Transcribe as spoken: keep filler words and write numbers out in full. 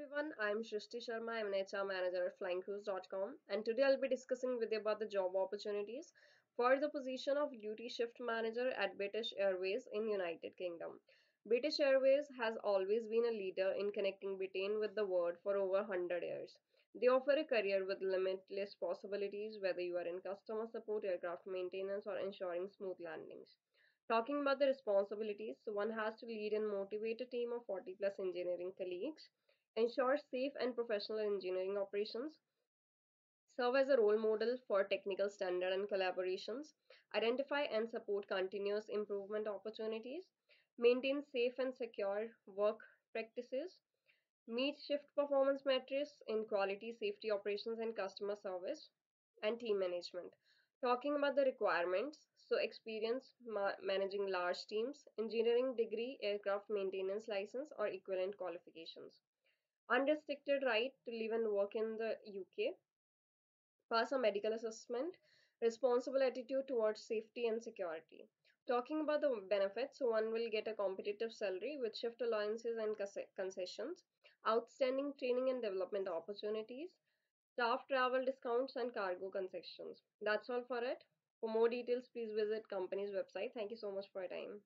everyone, I'm Shristi Sharma, I'm an H R manager at flying cruise dot com, and today I'll be discussing with you about the job opportunities for the position of duty shift manager at British Airways in United Kingdom. British Airways has always been a leader in connecting Britain with the world for over one hundred years. They offer a career with limitless possibilities, whether you are in customer support, aircraft maintenance, or ensuring smooth landings. Talking about the responsibilities, so one has to lead and motivate a team of forty plus engineering colleagues, ensure safe and professional engineering operations, serve as a role model for technical standard and collaborations, identify and support continuous improvement opportunities, maintain safe and secure work practices, meet shift performance metrics in quality, safety operations, and customer service, and team management. Talking about the requirements, so experience ma managing large teams, engineering degree, aircraft maintenance license or equivalent qualifications, unrestricted right to live and work in the U K, pass a medical assessment, responsible attitude towards safety and security. Talking about the benefits, so one will get a competitive salary with shift allowances and concessions, outstanding training and development opportunities, staff travel discounts and cargo concessions. That's all for it. For more details, please visit company's website. Thank you so much for your time.